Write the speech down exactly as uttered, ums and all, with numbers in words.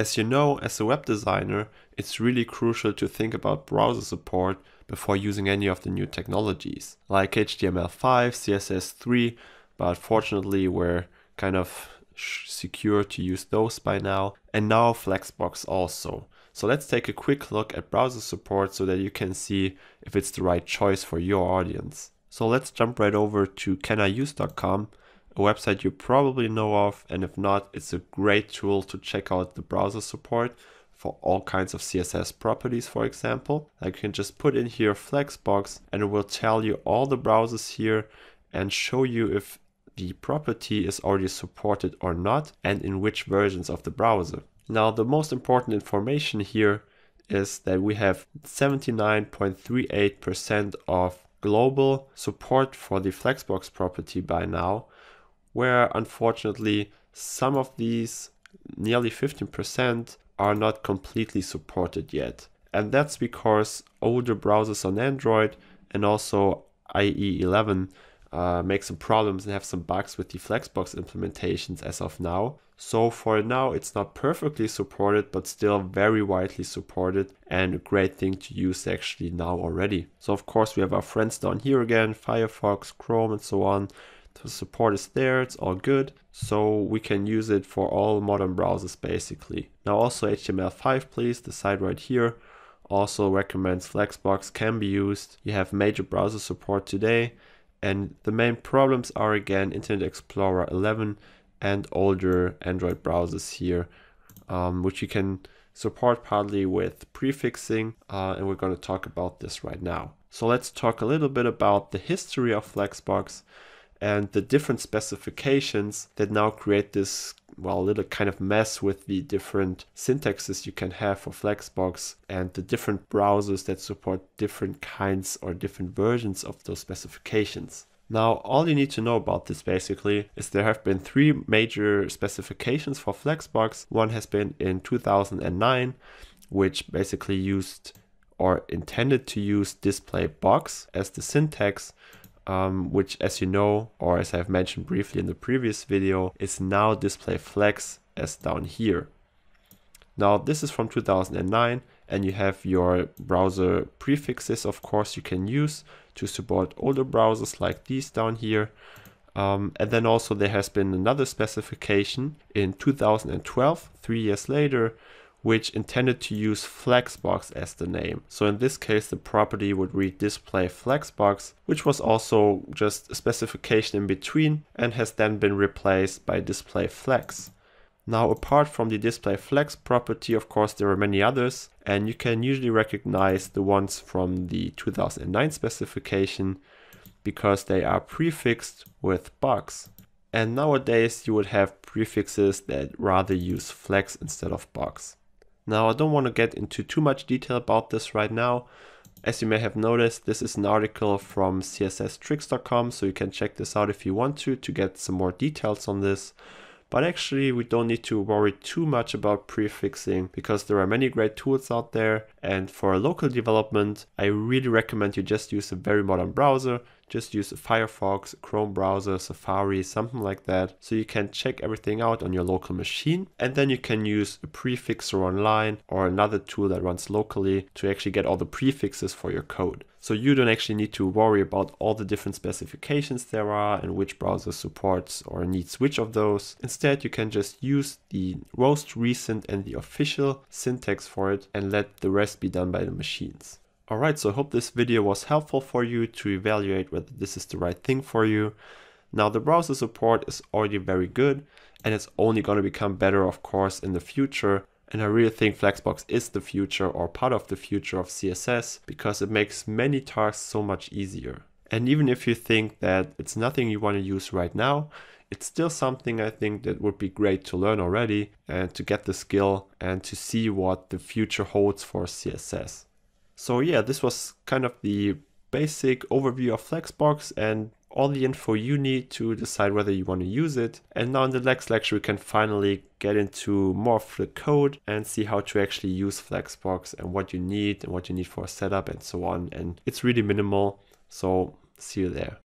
As you know, as a web designer, it's really crucial to think about browser support before using any of the new technologies, like H T M L five, C S S three, but fortunately we're kind of secure to use those by now, and now Flexbox also. So let's take a quick look at browser support so that you can see if it's the right choice for your audience. So let's jump right over to caniuse dot com, a website you probably know of, and if not, it's a great tool to check out the browser support for all kinds of C S S properties, for example. I can just put in here Flexbox and it will tell you all the browsers here and show you if the property is already supported or not and in which versions of the browser. Now the most important information here is that we have seventy-nine point three eight percent of global support for the Flexbox property by now, where unfortunately some of these, nearly fifteen percent, are not completely supported yet. And that's because older browsers on Android and also I E eleven uh, make some problems and have some bugs with the Flexbox implementations as of now. So for now it's not perfectly supported, but still very widely supported and a great thing to use actually now already. So of course we have our friends down here again, Firefox, Chrome and so on. The support is there, it's all good, so we can use it for all modern browsers basically. Now also H T M L five, please, the site right here also recommends Flexbox can be used. You have major browser support today, and the main problems are again Internet Explorer eleven and older Android browsers here, um, which you can support partly with prefixing, uh, and we're going to talk about this right now. So let's talk a little bit about the history of Flexbox and the different specifications that now create this, well, little kind of mess with the different syntaxes you can have for Flexbox and the different browsers that support different kinds or different versions of those specifications. Now, all you need to know about this basically is there have been three major specifications for Flexbox. One has been in two thousand nine, which basically used or intended to use display box as the syntax, Um, which, as you know, or as I've mentioned briefly in the previous video, is now display flex as down here. Now this is from two thousand nine, and you have your browser prefixes, of course, you can use to support older browsers like these down here. Um, and then also there has been another specification in two thousand twelve, three years later, which intended to use Flexbox as the name. So in this case, the property would read display Flexbox, which was also just a specification in between and has then been replaced by display flex. Now, apart from the display flex property, of course, there are many others, and you can usually recognize the ones from the two thousand nine specification because they are prefixed with box. And nowadays you would have prefixes that rather use flex instead of box. Now, I don't want to get into too much detail about this right now. As you may have noticed, this is an article from C S S tricks dot com, so you can check this out if you want to, to get some more details on this. But actually, we don't need to worry too much about prefixing because there are many great tools out there. And for local development, I really recommend you just use a very modern browser. Just use a Firefox, Chrome browser, Safari, something like that. So you can check everything out on your local machine. And then you can use a prefixer online or another tool that runs locally to actually get all the prefixes for your code. So you don't actually need to worry about all the different specifications there are and which browser supports or needs which of those. Instead, you can just use the most recent and the official syntax for it and let the rest be done by the machines. Alright, so I hope this video was helpful for you to evaluate whether this is the right thing for you. Now the browser support is already very good and it's only going to become better, of course, in the future. And I really think Flexbox is the future or part of the future of C S S because it makes many tasks so much easier. And even if you think that it's nothing you want to use right now, it's still something I think that would be great to learn already and to get the skill and to see what the future holds for C S S. So yeah, this was kind of the basic overview of Flexbox and all the info you need to decide whether you want to use it. And now in the next lecture, we can finally get into more of the code and see how to actually use Flexbox and what you need and what you need for a setup and so on. And it's really minimal. So see you there.